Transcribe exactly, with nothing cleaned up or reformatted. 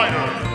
fighter.